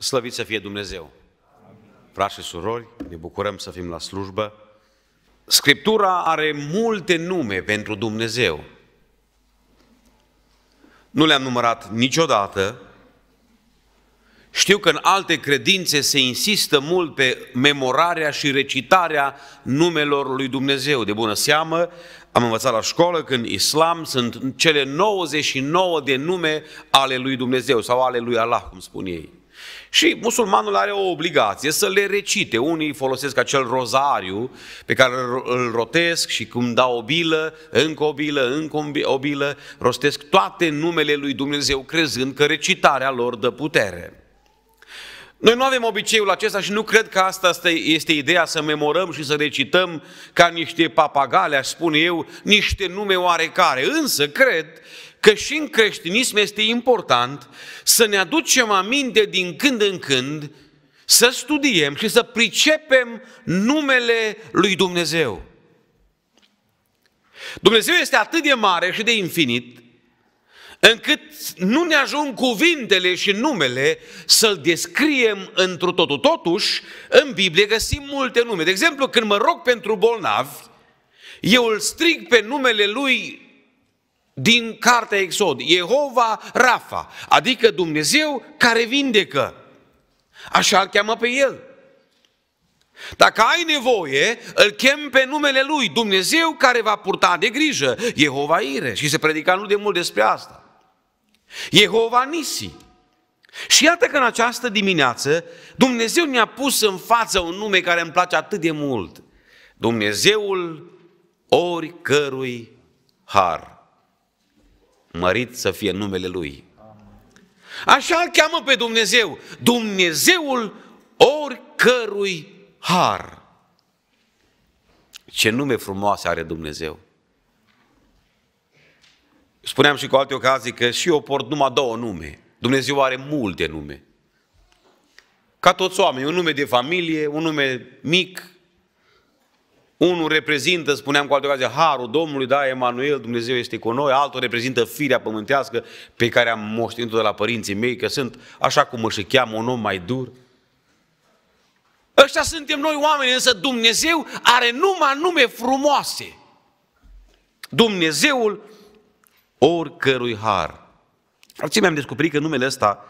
Slăvit să fie Dumnezeu! Frați și surori, ne bucurăm să fim la slujbă. Scriptura are multe nume pentru Dumnezeu. Nu le-am numărat niciodată. Știu că în alte credințe se insistă mult pe memorarea și recitarea numelor lui Dumnezeu. De bună seamă, am învățat la școală că în islam sunt cele 99 de nume ale lui Dumnezeu sau ale lui Allah, cum spun ei. Și musulmanul are o obligație să le recite. Unii folosesc acel rozariu pe care îl rotesc și când dau o bilă, încă o bilă, încă o bilă, rostesc toate numele lui Dumnezeu crezând că recitarea lor dă putere. Noi nu avem obiceiul acesta și nu cred că asta este ideea, să memorăm și să recităm ca niște papagale, aș spune eu, niște nume oarecare. Însă cred că și în creștinism este important să ne aducem aminte din când în când, să studiem și să pricepem numele lui Dumnezeu. Dumnezeu este atât de mare și de infinit, încât nu ne ajung cuvintele și numele să-L descriem întru totul. Totuși, în Biblie găsim multe nume. De exemplu, când mă rog pentru bolnavi, eu îl strig pe numele Lui din cartea Exod, Jehova Rafa, adică Dumnezeu care vindecă. Așa îl cheamă pe El. Dacă ai nevoie, îl chem pe numele Lui, Dumnezeu care va purta de grijă, Jehova Ire. Și se predica nu de mult despre asta. Jehova Nisi. Și iată că în această dimineață Dumnezeu ne-a pus în față un nume care îmi place atât de mult. Dumnezeul oricărui Har. Mărit să fie numele Lui. Așa îl cheamă pe Dumnezeu, Dumnezeul oricărui Har. Ce nume frumoase are Dumnezeu! Spuneam și cu alte ocazii că și eu port numai două nume. Dumnezeu are multe nume. Ca toți oamenii, un nume de familie, un nume mic. Unul reprezintă, spuneam cu alte ocazii, Harul Domnului, da, Emanuel, Dumnezeu este cu noi, altul reprezintă firea pământească pe care am moștenit-o de la părinții mei, că sunt, așa cum își cheamă, un om mai dur. Ăștia suntem noi oameni, însă Dumnezeu are numai nume frumoase. Dumnezeul oricărui Har. Alții mi-am descoperit că numele ăsta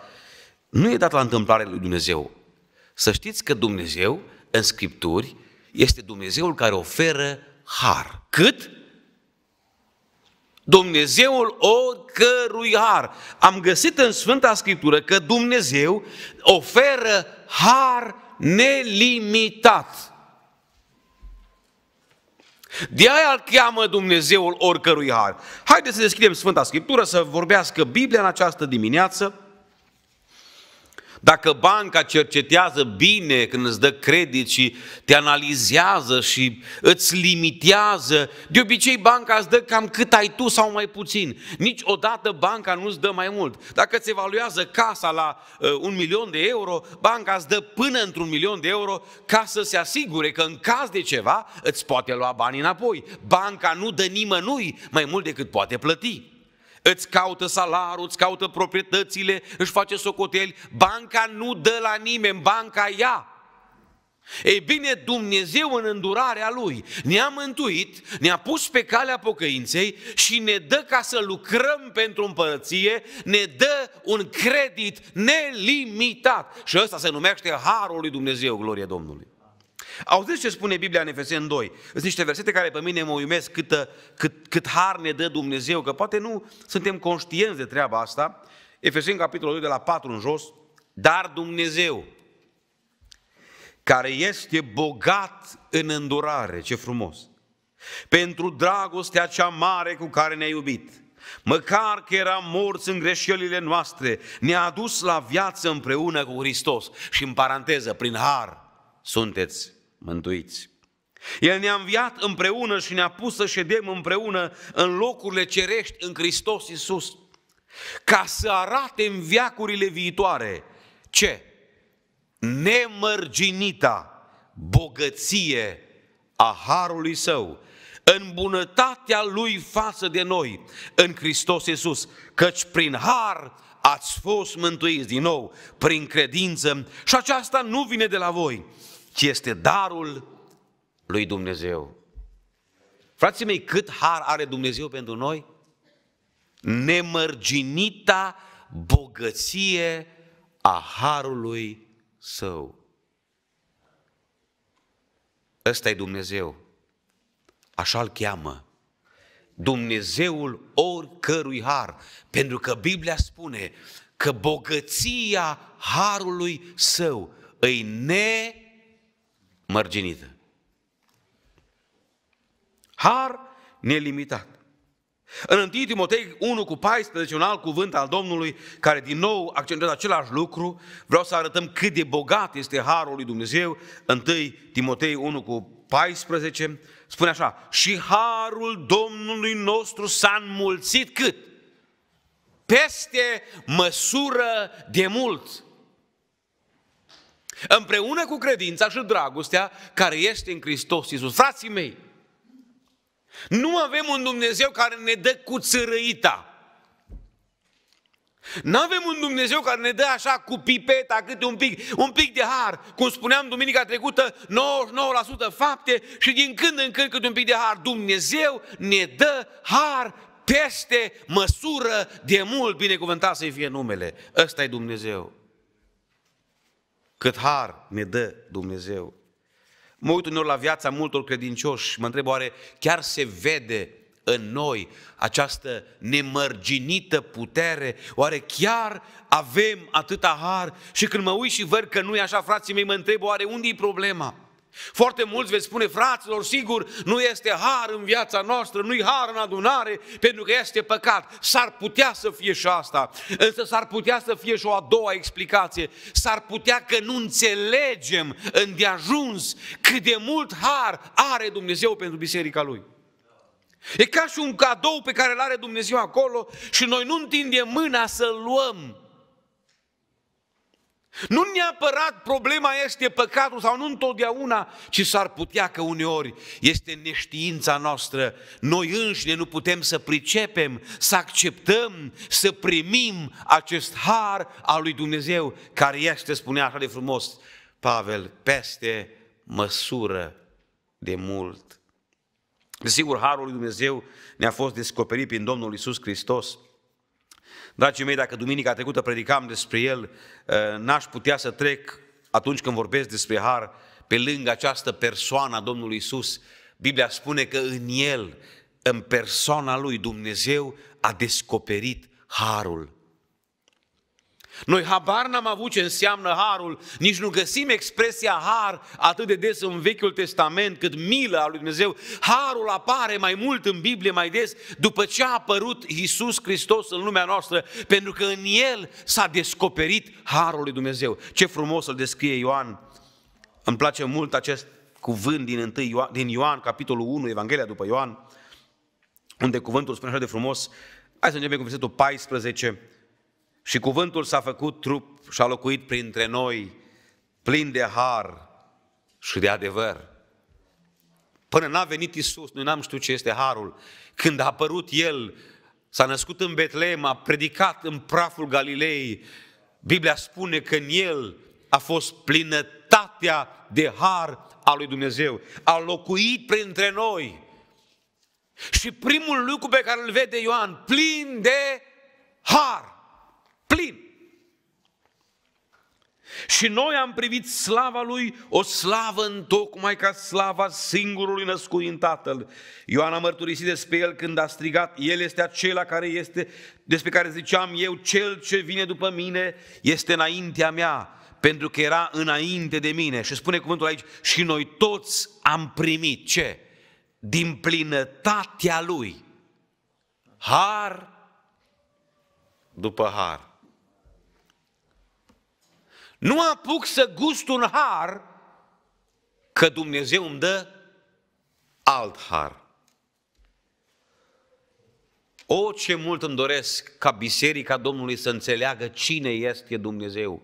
nu e dat la întâmplare lui Dumnezeu. Să știți că Dumnezeu, în Scripturi, este Dumnezeul care oferă har. Cât? Dumnezeul oricărui har. Am găsit în Sfânta Scriptură că Dumnezeu oferă har nelimitat. De aia îl cheamă Dumnezeul oricărui har. Haideți să deschidem Sfânta Scriptură, să vorbească Biblia în această dimineață. Dacă banca cercetează bine când îți dă credit și te analizează și îți limitează, de obicei banca îți dă cam cât ai tu sau mai puțin. Niciodată banca nu îți dă mai mult. Dacă îți evaluează casa la 1.000.000 de euro, banca îți dă până într-un 1.000.000 de euro ca să se asigure că în caz de ceva îți poate lua banii înapoi. Banca nu dă nimănui mai mult decât poate plăti. Îți caută salarul, îți caută proprietățile, își face socoteli. Banca nu dă la nimeni, banca ia. Ei bine, Dumnezeu în îndurarea Lui ne-a mântuit, ne-a pus pe calea pocăinței și ne dă, ca să lucrăm pentru împărăție, ne dă un credit nelimitat. Și ăsta se numește Harul lui Dumnezeu, glorie Domnului. Auziți ce spune Biblia în Efeseni 2? Sunt niște versete care pe mine mă uimesc cât har ne dă Dumnezeu, că poate nu suntem conștienți de treaba asta. Efeseni capitolul 2 de la 4 în jos. Dar Dumnezeu, care este bogat în îndurare, ce frumos, pentru dragostea cea mare cu care ne-a iubit, măcar că eram morți în greșelile noastre, ne-a adus la viață împreună cu Hristos. Și în paranteză, prin har sunteți mântuiți. El ne-a înviat împreună și ne-a pus să ședem împreună în locurile cerești în Hristos Iisus, ca să arate în veacurile viitoare ce? Nemărginita bogăție a harului Său, în bunătatea Lui față de noi, în Hristos Iisus, căci prin har ați fost mântuiți din nou prin credință și aceasta nu vine de la voi, ci este darul lui Dumnezeu. Frații mei, cât har are Dumnezeu pentru noi? Nemărginita bogăție a harului său. Ăsta e Dumnezeu. Așa îl cheamă. Dumnezeul oricărui har. Pentru că Biblia spune că bogăția harului său îi nemărginită. Har nelimitat. În 1 Timotei 1:14, un alt cuvânt al Domnului, care din nou accentuează același lucru, vreau să arătăm cât de bogat este harul lui Dumnezeu. 1 Timotei 1:14 spune așa: și harul Domnului nostru s-a înmulțit cât? Peste măsură de mult. Împreună cu credința și dragostea care este în Hristos Iisus. Frații mei, nu avem un Dumnezeu care ne dă cu țărăita. Nu avem un Dumnezeu care ne dă așa cu pipeta câte un pic de har. Cum spuneam duminica trecută, 99% fapte și din când în când câte un pic de har. Dumnezeu ne dă har peste măsură de mult, binecuvântat să-i fie numele. Ăsta e Dumnezeu. Cât har ne dă Dumnezeu. Mă uit uneori la viața multor credincioși, mă întreb oare chiar se vede în noi această nemărginită putere? Oare chiar avem atâta har? Și când mă uit și văd că nu e așa, frații mei, mă întreb oare unde e problema? Foarte mulți veți spune: fraților, sigur, nu este har în viața noastră, nu-i har în adunare, pentru că este păcat. S-ar putea să fie și asta, însă s-ar putea să fie și o a doua explicație. S-ar putea că nu înțelegem îndeajuns cât de mult har are Dumnezeu pentru biserica Lui. E ca și un cadou pe care îl are Dumnezeu acolo și noi nu întindem mâna să-l luăm. Nu neapărat problema este păcatul sau nu întotdeauna, ci s-ar putea că uneori este neștiința noastră. Noi înșine nu putem să pricepem, să acceptăm, să primim acest har al lui Dumnezeu, care este, spunea așa de frumos Pavel, peste măsură de mult. Desigur, harul lui Dumnezeu ne-a fost descoperit prin Domnul Iisus Hristos. Dragii mei, dacă duminica trecută predicam despre el, n-aș putea să trec, atunci când vorbesc despre har, pe lângă această persoană a Domnului Iisus. Biblia spune că în el, în persoana lui, Dumnezeu a descoperit harul. Noi habar n-am avut ce înseamnă harul, nici nu găsim expresia har atât de des în Vechiul Testament, cât milă a lui Dumnezeu. Harul apare mai mult în Biblie, mai des, după ce a apărut Iisus Hristos în lumea noastră, pentru că în el s-a descoperit harul lui Dumnezeu. Ce frumos îl descrie Ioan. Îmi place mult acest cuvânt din Ioan, capitolul 1, Evanghelia după Ioan, unde cuvântul spune așa de frumos. Hai să începem cu versetul 14. Și cuvântul s-a făcut trup și a locuit printre noi, plin de har și de adevăr. Până n-a venit Iisus, noi n-am știut ce este harul. Când a apărut el, s-a născut în Betlehem, a predicat în praful Galilei. Biblia spune că în el a fost plinătatea de har a lui Dumnezeu. A locuit printre noi. Și primul lucru pe care îl vede Ioan, plin de har. Plin. Și noi am privit slava lui, o slavă întocmai ca slava singurului născut în Tatăl. Ioan a mărturisit despre el când a strigat: el este acela care este, despre care ziceam eu, cel ce vine după mine este înaintea mea, pentru că era înainte de mine. Și spune cuvântul aici: și noi toți am primit ce? Din plinătatea lui. Har după har. Nu apuc să gust un har, că Dumnezeu îmi dă alt har. O, ce mult îmi doresc ca biserica Domnului să înțeleagă cine este Dumnezeu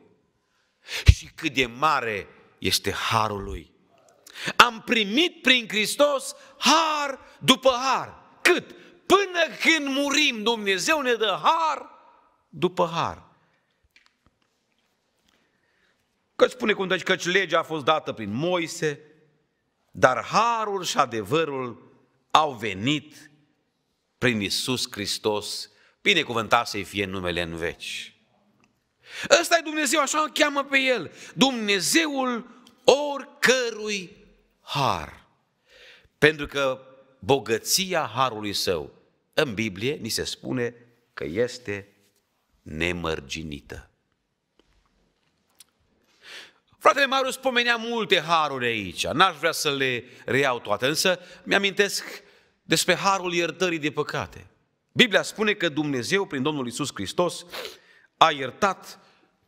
și cât de mare este harul lui. Am primit prin Hristos har după har. Cât? Până când murim, Dumnezeu ne dă har după har. Că spune cum deci, căci legea a fost dată prin Moise, dar harul și adevărul au venit prin Iisus Hristos, binecuvântat să-i fie numele în veci. Ăsta e Dumnezeu, așa îl cheamă pe El, Dumnezeul oricărui har. Pentru că bogăția harului Său, în Biblie, ni se spune că este nemărginită. Fratele Marius pomenea multe haruri aici, n-aș vrea să le reiau toate, însă mi-amintesc despre harul iertării de păcate. Biblia spune că Dumnezeu, prin Domnul Iisus Hristos, a iertat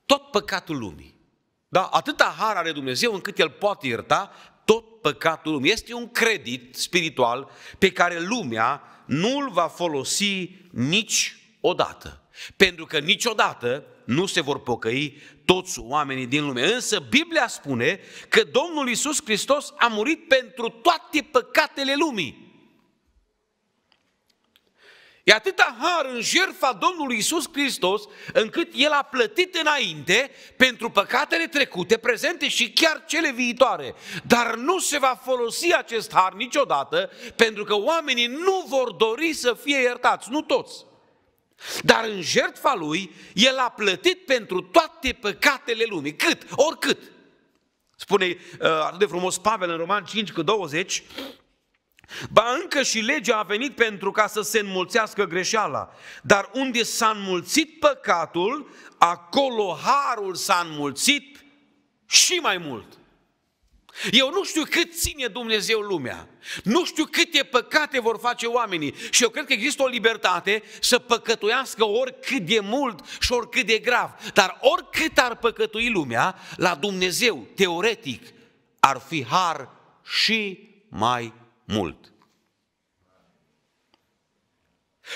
tot păcatul lumii. Da? Atâta har are Dumnezeu încât El poate ierta tot păcatul lumii. Este un credit spiritual pe care lumea nu-l va folosi niciodată. Pentru că niciodată nu se vor pocăi toți oamenii din lume. Însă Biblia spune că Domnul Iisus Hristos a murit pentru toate păcatele lumii. E atâta har în jertfa Domnului Iisus Hristos, încât El a plătit înainte pentru păcatele trecute, prezente și chiar cele viitoare. Dar nu se va folosi acest har niciodată, pentru că oamenii nu vor dori să fie iertați, nu toți. Dar în jertfa Lui, El a plătit pentru toate păcatele lumii, cât, oricât. Spune atât de frumos Pavel în Roman 5:20... Ba încă și legea a venit pentru ca să se înmulțească greșeala, dar unde s-a înmulțit păcatul, acolo harul s-a înmulțit și mai mult. Eu nu știu cât ține Dumnezeu lumea, nu știu câte păcate vor face oamenii și eu cred că există o libertate să păcătuiască oricât de mult și oricât de grav, dar oricât ar păcătui lumea, la Dumnezeu, teoretic, ar fi har și mai mult.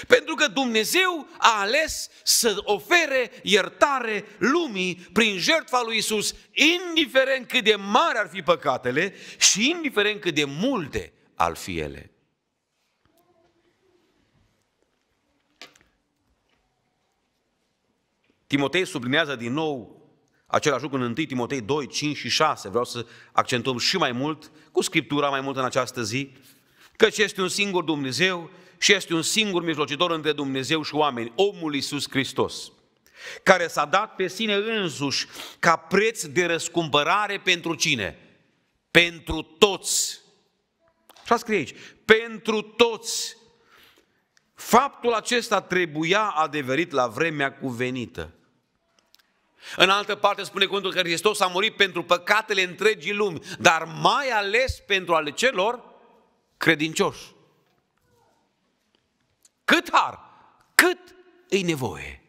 Pentru că Dumnezeu a ales să ofere iertare lumii prin jertfa lui Iisus, indiferent cât de mari ar fi păcatele și indiferent cât de multe ar fi ele. Timotei sublinează din nou același lucru în 1 Timotei 2, 5 și 6. Vreau să accentuăm și mai mult, cu Scriptura mai mult în această zi, căci este un singur Dumnezeu și este un singur mijlocitor între Dumnezeu și oameni, omul Iisus Hristos, care s-a dat pe sine însuși ca preț de răscumpărare pentru cine? Pentru toți. Așa scrie aici, pentru toți. Faptul acesta trebuia adeverit la vremea cuvenită. În altă parte spune cuvântul că Hristos a murit pentru păcatele întregii lumi, dar mai ales pentru ale celor credincioși. Cât har, cât îi nevoie.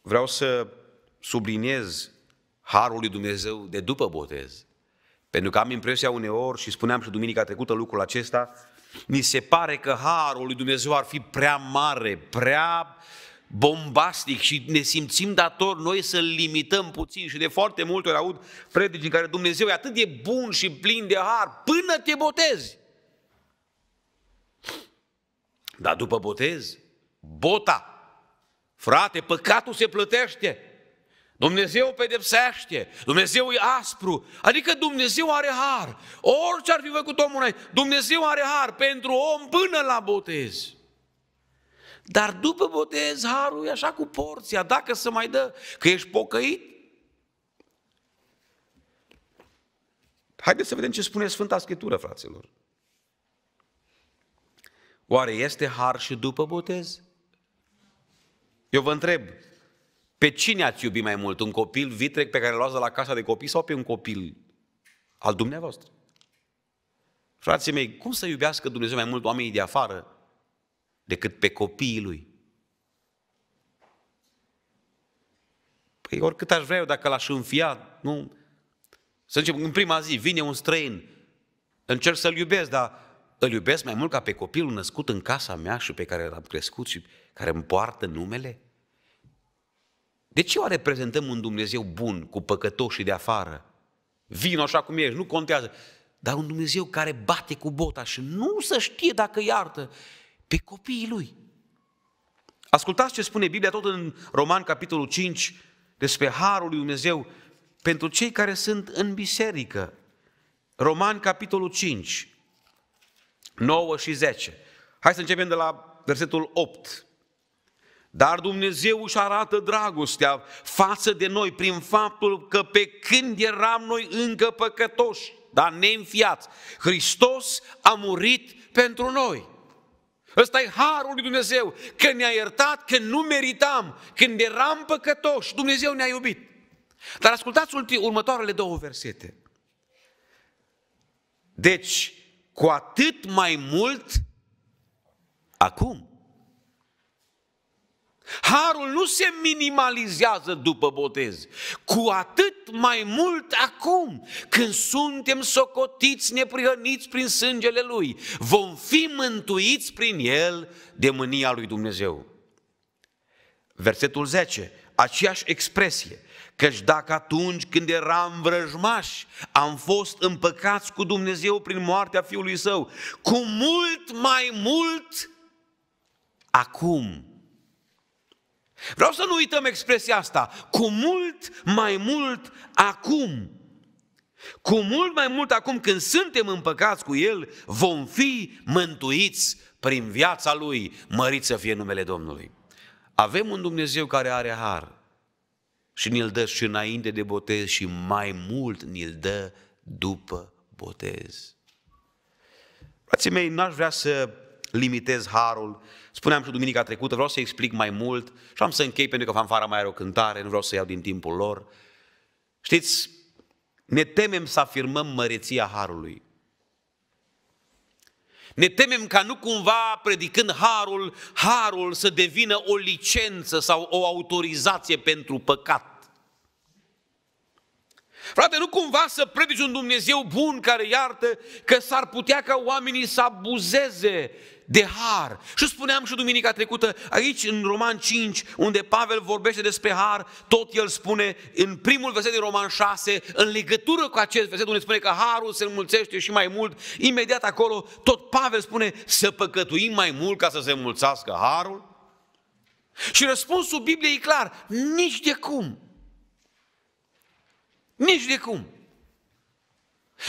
Vreau să subliniez harul lui Dumnezeu de după botez, pentru că am impresia uneori, și spuneam și duminica trecută lucrul acesta, ni se pare că harul lui Dumnezeu ar fi prea mare, prea bombastic și ne simțim datori noi să-l limităm puțin. Și de foarte multe ori aud predici în care Dumnezeu e atât de bun și plin de har până te botezi. Dar după botez, bota. Frate, păcatul se plătește. Dumnezeu pedepsește, Dumnezeu e aspru, adică Dumnezeu are har. Orice ar fi făcut omul ăsta, Dumnezeu are har pentru om până la botez. Dar după botez, harul e așa cu porția, dacă se mai dă, că ești pocăit. Haideți să vedem ce spune Sfânta Scriptură, fraților. Oare este har și după botez? Eu vă întreb, pe cine ați iubi mai mult? Un copil vitreg pe care îl luați de la casa de copii sau pe un copil al dumneavoastră? Frații mei, cum să iubească Dumnezeu mai mult oamenii de afară decât pe copiii Lui? Păi oricât aș vrea eu, dacă l-aș înfia, nu? Să zicem, în prima zi vine un străin, încerc să-l iubesc, dar îl iubesc mai mult ca pe copilul născut în casa mea și pe care l-am crescut și care îmi poartă numele? De ce oare prezentăm un Dumnezeu bun cu păcătoșii de afară? Vino așa cum ești, nu contează. Dar un Dumnezeu care bate cu bota și nu se știe dacă iartă pe copiii Lui. Ascultați ce spune Biblia tot în Roman, capitolul 5, despre Harul lui Dumnezeu pentru cei care sunt în biserică. Roman, capitolul 5, 9 și 10. Hai să începem de la versetul 8. Dar Dumnezeu își arată dragostea față de noi prin faptul că pe când eram noi încă păcătoși, dar neînfiați, Hristos a murit pentru noi. Ăsta e harul lui Dumnezeu, că ne-a iertat, că nu meritam, când eram păcătoși, Dumnezeu ne-a iubit. Dar ascultați următoarele două versete. Deci, cu atât mai mult, acum. Harul nu se minimalizează după botez, cu atât mai mult acum, când suntem socotiți neprihăniți prin sângele Lui, vom fi mântuiți prin El de mânia Lui Dumnezeu. Versetul 10, aceeași expresie, căci dacă atunci când eram vrăjmași, am fost împăcați cu Dumnezeu prin moartea Fiului Său, cu mult mai mult acum. Vreau să nu uităm expresia asta, cu mult mai mult acum. Cu mult mai mult acum, când suntem împăcați cu El, vom fi mântuiți prin viața Lui, mărit să fie numele Domnului. Avem un Dumnezeu care are har și ni-l dă și înainte de botez și mai mult ni-l dă după botez. Frații mei, n-aș vrea să limitez harul. Spuneam și duminica trecută, vreau să explic mai mult și am să închei pentru că fanfara mai are o cântare, nu vreau să iau din timpul lor. Știți, ne temem să afirmăm măreția harului. Ne temem ca nu cumva, predicând harul, harul să devină o licență sau o autorizație pentru păcat. Frate, nu cumva să predici un Dumnezeu bun care iartă, că s-ar putea ca oamenii să abuzeze de har. Și spuneam și duminica trecută, aici în Roman 5, unde Pavel vorbește despre har, tot el spune în primul verset din Roman 6, în legătură cu acest verset unde spune că harul se înmulțește și mai mult, imediat acolo tot Pavel spune să păcătuim mai mult ca să se înmulțească harul. Și răspunsul Bibliei e clar, nici de cum. Nici de cum.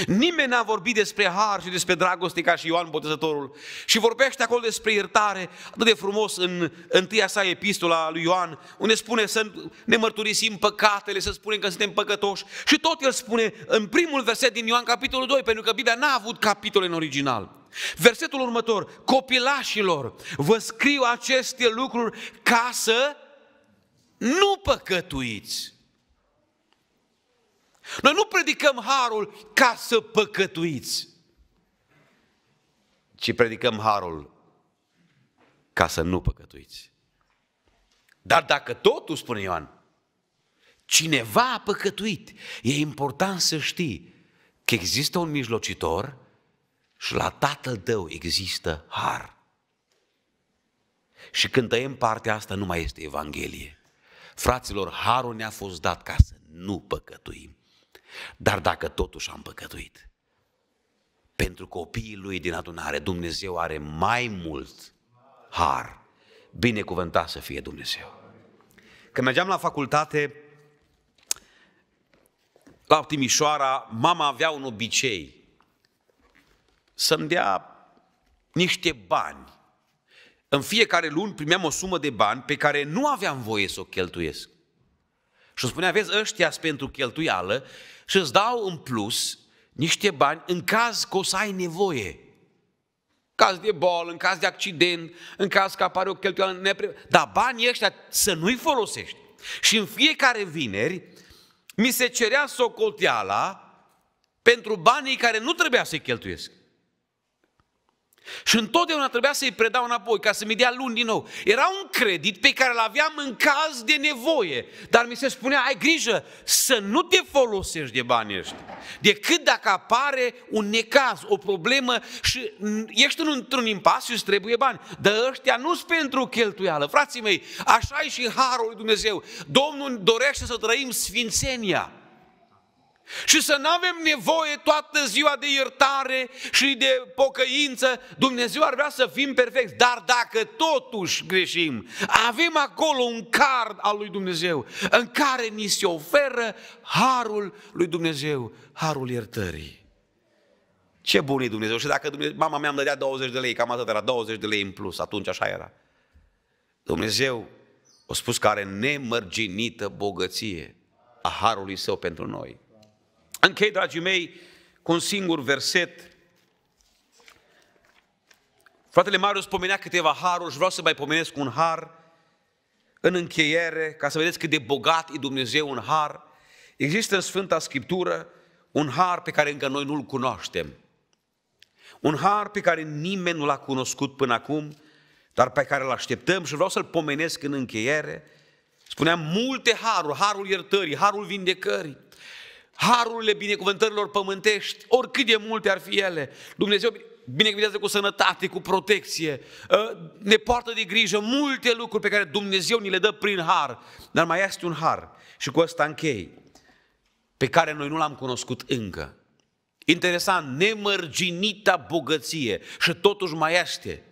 Nimeni n-a vorbit despre har și despre dragoste ca și Ioan Botezătorul și vorbește acolo despre iertare atât de frumos în întâia sa epistola lui Ioan, unde spune să ne mărturisim păcatele, să spunem că suntem păcătoși și tot el spune în primul verset din Ioan capitolul 2, pentru că Biblia n-a avut capitole în original. Versetul următor, copilașilor, vă scriu aceste lucruri ca să nu păcătuiți. Noi nu predicăm harul ca să păcătuiți, ci predicăm harul ca să nu păcătuiți. Dar dacă totul, spune Ioan, cineva a păcătuit, e important să știi că există un mijlocitor și la Tatăl tău există har. Și când tăiem partea asta, nu mai este Evanghelie. Fraților, harul ne-a fost dat ca să nu păcătuim. Dar dacă totuși am păcătuit, pentru copiii Lui din adunare, Dumnezeu are mai mult har. Binecuvântat să fie Dumnezeu. Când mergeam la facultate, la Timișoara, mama avea un obicei să-mi dea niște bani. În fiecare lună primeam o sumă de bani pe care nu aveam voie să o cheltuiesc. Și îmi spunea, vezi, ăștia pentru cheltuială și îți dau în plus niște bani în caz că o să ai nevoie. În caz de boală, în caz de accident, în caz că apare o cheltuială dar banii ăștia să nu-i folosești. Și în fiecare vineri mi se cerea socoteala pentru banii care nu trebuia să-i cheltuiesc. Și întotdeauna trebuia să-i predau înapoi, ca să-mi dea luni din nou. Era un credit pe care îl aveam în caz de nevoie, dar mi se spunea, ai grijă să nu te folosești de banii ăștia, decât dacă apare un necaz, o problemă și ești într-un impas și îți trebuie bani. Dar ăștia nu-s pentru cheltuială. Frații mei, așa e și harul lui Dumnezeu. Domnul dorește să trăim sfințenia. Și să nu avem nevoie toată ziua de iertare și de pocăință. Dumnezeu ar vrea să fim perfecți, dar dacă totuși greșim, avem acolo un card al lui Dumnezeu în care ni se oferă harul lui Dumnezeu, harul iertării. Ce bun e Dumnezeu! Și dacă Dumnezeu, mama mea îmi dădea 20 de lei, cam atât era, 20 de lei în plus, atunci așa era. Dumnezeu a spus că are nemărginită bogăție a harului său pentru noi. Închei, dragii mei, cu un singur verset. Fratele Marius pomenea câteva haruri și vreau să mai pomenesc un har în încheiere, ca să vedeți cât de bogat e Dumnezeu în har. Există în Sfânta Scriptură un har pe care încă noi nu-l cunoaștem. Un har pe care nimeni nu l-a cunoscut până acum, dar pe care îl așteptăm și vreau să-l pomenesc în încheiere. Spuneam multe haruri, harul iertării, harul vindecării, harurile binecuvântărilor pământești, oricât de multe ar fi ele. Dumnezeu binecuvintează cu sănătate, cu protecție, ne poartă de grijă, multe lucruri pe care Dumnezeu ni le dă prin har. Dar mai este un har și cu ăsta închei, pe care noi nu l-am cunoscut încă. Interesant, nemărginita bogăție, și totuși mai este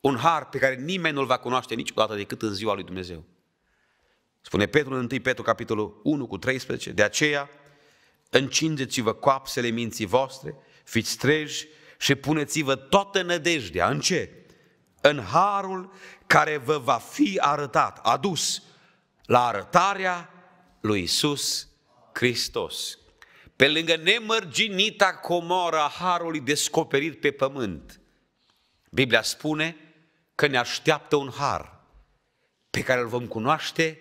un har pe care nimeni nu-l va cunoaște niciodată decât în ziua lui Dumnezeu. Spune Petru în 1 Petru, capitolul 1, cu 13, de aceea încingeți-vă coapsele minții voastre, fiți treji și puneți-vă toată nădejdea. În ce? În harul care vă va fi arătat, adus la arătarea lui Iisus Hristos. Pe lângă nemărginita comoră a harului descoperit pe pământ, Biblia spune că ne așteaptă un har pe care îl vom cunoaște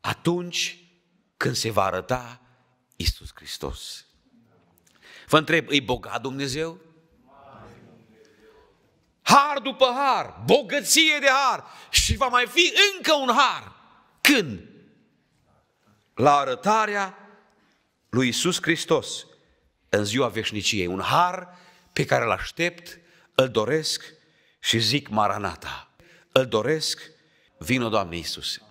atunci când se va arăta Iisus Hristos. Vă întreb, e bogat Dumnezeu? Har după har, bogăție de har, și va mai fi încă un har. Când? La arătarea lui Iisus Hristos, în ziua veșniciei. Un har pe care îl aștept, îl doresc și zic Maranata. Îl doresc, vino Doamne Iisuse.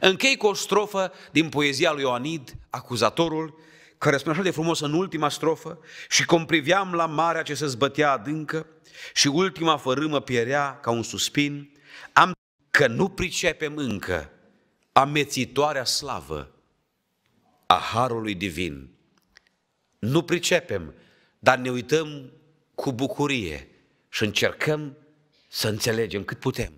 Închei cu o strofă din poezia lui Ioanid, Acuzatorul, care spune așa de frumos în ultima strofă: și cum priveam la marea ce se zbătea adâncă și ultima fărâmă pierea ca un suspin, am că nu pricepem încă amețitoarea slavă a harului divin. Nu pricepem, dar ne uităm cu bucurie și încercăm să înțelegem cât putem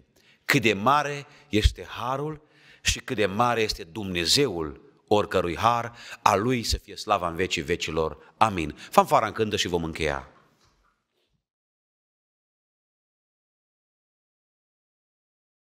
cât de mare este harul și cât de mare este Dumnezeul oricărui har. A Lui să fie slava în vecii vecilor. Amin. Fanfara încântă și vom încheia.